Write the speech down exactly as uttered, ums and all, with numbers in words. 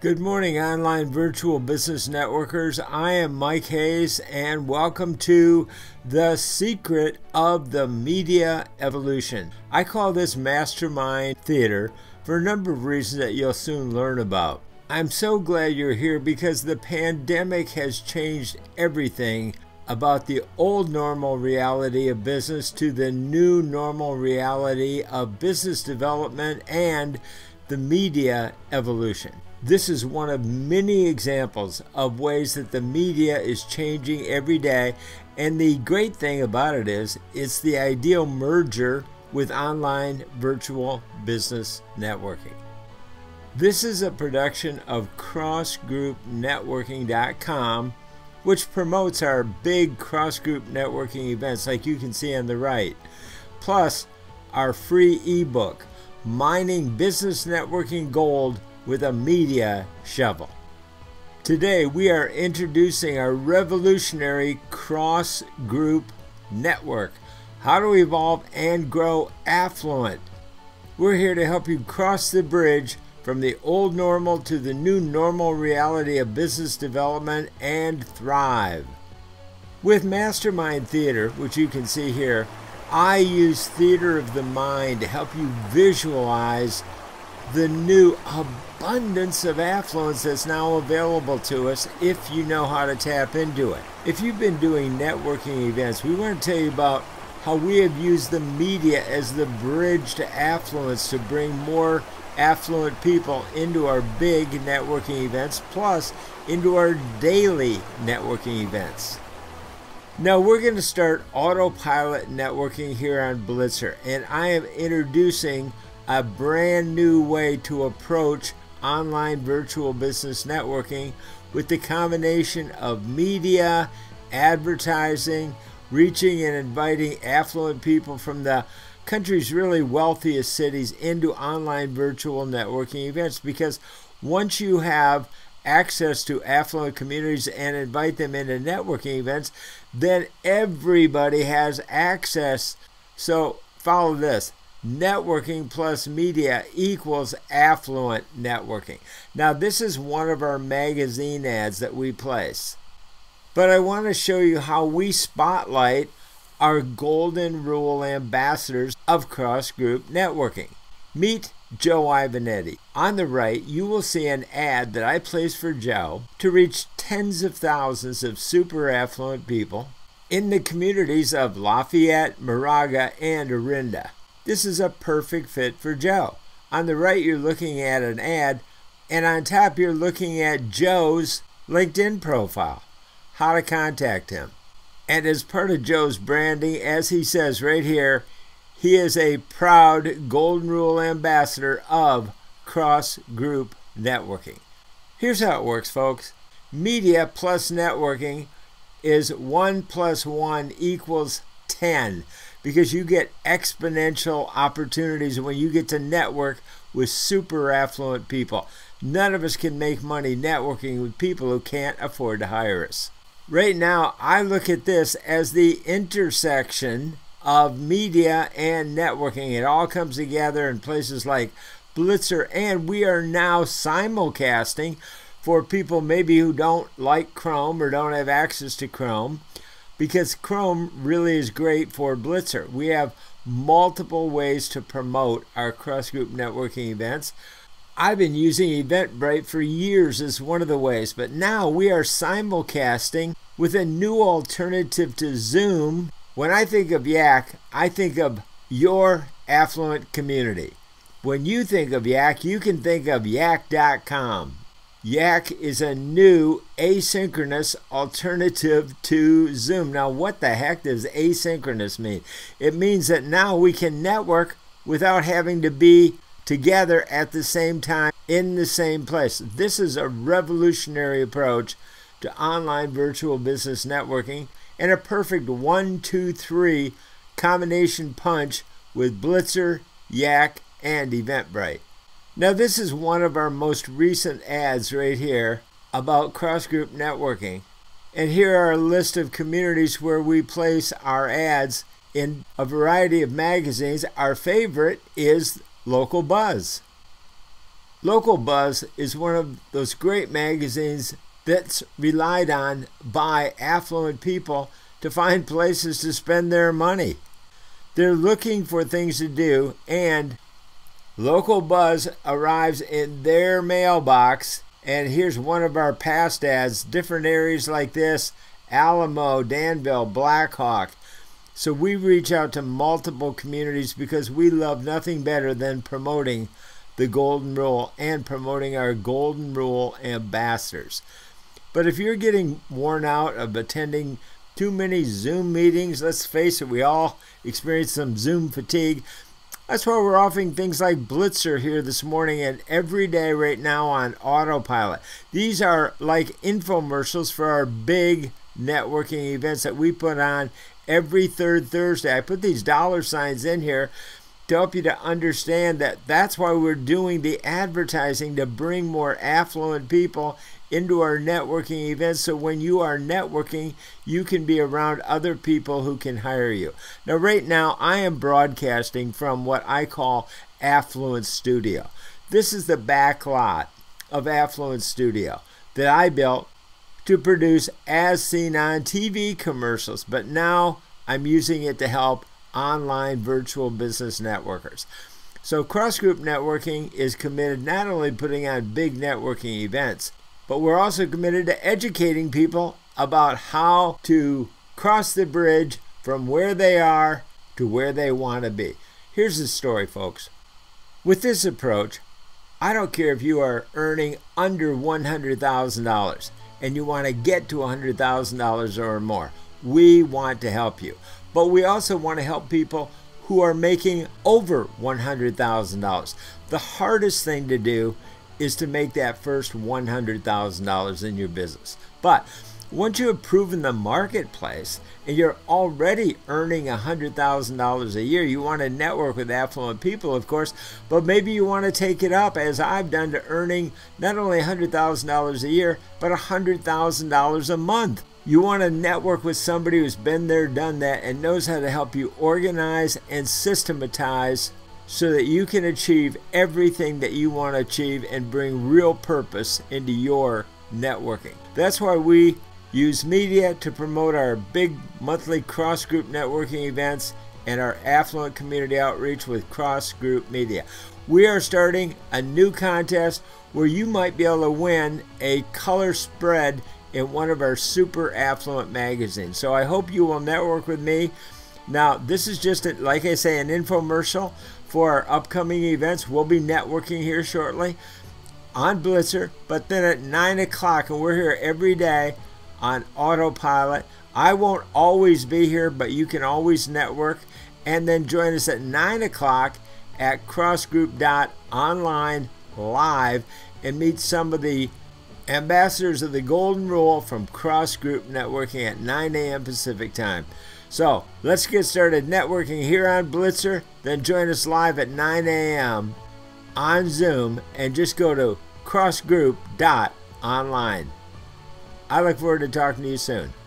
Good morning, online virtual business networkers. I am Mike Hayes, and welcome to The Secret of the Media Evolution. I call this Mastermind Theater for a number of reasons that you'll soon learn about. I'm so glad you're here because the pandemic has changed everything about the old normal reality of business to the new normal reality of business development and the media evolution. This is one of many examples of ways that the media is changing every day, and the great thing about it is it's the ideal merger with online virtual business networking. This is a production of cross group networking dot com, which promotes our big cross group networking events like you can see on the right, plus our free ebook, Mining Business Networking Gold with a media shovel. Today we are introducing our revolutionary cross group network, how to evolve and grow affluent. We're here to help you cross the bridge from the old normal to the new normal reality of business development and thrive. With Mastermind Theater, which you can see here, I use theater of the mind to help you visualize the new abundance of affluence that's now available to us if you know how to tap into it. If you've been doing networking events, we want to tell you about how we have used the media as the bridge to affluence to bring more affluent people into our big networking events, plus into our daily networking events. Now we're going to start autopilot networking here on Blitzer, and I am introducing a brand new way to approach online virtual business networking with the combination of media, advertising, reaching and inviting affluent people from the country's really wealthiest cities into online virtual networking events. Because once you have access to affluent communities and invite them into networking events, then everybody has access. So follow this. Networking plus media equals affluent networking. Now this is one of our magazine ads that we place, but I want to show you how we spotlight our golden rule ambassadors of cross group networking. Meet Joe Ivanetti. On the right you will see an ad that I placed for Joe to reach tens of thousands of super affluent people in the communities of Lafayette, Moraga, and Orinda. This is a perfect fit for Joe. On the right, you're looking at an ad, and on top, you're looking at Joe's LinkedIn profile, how to contact him. And as part of Joe's branding, as he says right here, he is a proud Golden Rule ambassador of cross-group networking. Here's how it works, folks. Media plus networking is one plus one equals ten. Because you get exponential opportunities when you get to network with super affluent people. None of us can make money networking with people who can't afford to hire us. Right now, I look at this as the intersection of media and networking. It all comes together in places like Blitzer, and we are now simulcasting for people maybe who don't like Chrome or don't have access to Chrome, because Chrome really is great for Blitzer. We have multiple ways to promote our cross-group networking events. I've been using Eventbrite for years as one of the ways, but now we are simulcasting with a new alternative to Zoom. When I think of Yak, I think of your affluent community. When you think of Yak, you can think of yak dot com. Yak is a new asynchronous alternative to Zoom. Now, what the heck does asynchronous mean? It means that now we can network without having to be together at the same time in the same place. This is a revolutionary approach to online virtual business networking and a perfect one, two, three combination punch with Blitzer, Yak, and Eventbrite. Now this is one of our most recent ads right here about cross-group networking. And here are a list of communities where we place our ads in a variety of magazines. Our favorite is Local Buzz. Local Buzz is one of those great magazines that's relied on by affluent people to find places to spend their money. They're looking for things to do, and Local Buzz arrives in their mailbox. And here's one of our past ads, different areas like this, Alamo, Danville, Blackhawk. So we reach out to multiple communities because we love nothing better than promoting the Golden Rule and promoting our Golden Rule ambassadors. But if you're getting worn out of attending too many Zoom meetings, let's face it, we all experience some Zoom fatigue. That's why we're offering things like Blitzer here this morning and every day right now on autopilot. These are like infomercials for our big networking events that we put on every third Thursday. I put these dollar signs in here to help you to understand that that's why we're doing the advertising, to bring more affluent people into our networking events, so when you are networking, you can be around other people who can hire you. Now, right now, I am broadcasting from what I call Affluence Studio. This is the back lot of Affluence Studio that I built to produce as seen on T V commercials, but now I'm using it to help online virtual business networkers. So Cross Group Networking is committed not only to putting on big networking events, but we're also committed to educating people about how to cross the bridge from where they are to where they want to be. Here's the story, folks. With this approach, I don't care if you are earning under one hundred thousand dollars and you want to get to one hundred thousand dollars or more. We want to help you. But we also want to help people who are making over one hundred thousand dollars. The hardest thing to do is to make that first one hundred thousand dollars in your business. But once you have proven the marketplace and you're already earning one hundred thousand dollars a year, you want to network with affluent people, of course, but maybe you want to take it up, as I've done, to earning not only one hundred thousand dollars a year, but one hundred thousand dollars a month. You want to network with somebody who's been there, done that, and knows how to help you organize and systematize so that you can achieve everything that you want to achieve and bring real purpose into your networking. That's why we use media to promote our big monthly cross group networking events and our affluent community outreach with Cross Group Media. We are starting a new contest where you might be able to win a color spread in one of our super affluent magazines. So I hope you will network with me. Now, this is just, a, like I say, an infomercial for our upcoming events. We'll be networking here shortly on Blitzer, but then at nine o'clock, and we're here every day on autopilot. I won't always be here, but you can always network. And then join us at nine o'clock at cross group dot online live and meet some of the ambassadors of the Golden Rule from Cross Group Networking at nine A M Pacific Time. So let's get started networking here on Blitzer, then join us live at nine A M on Zoom, and just go to cross group dot online. I look forward to talking to you soon.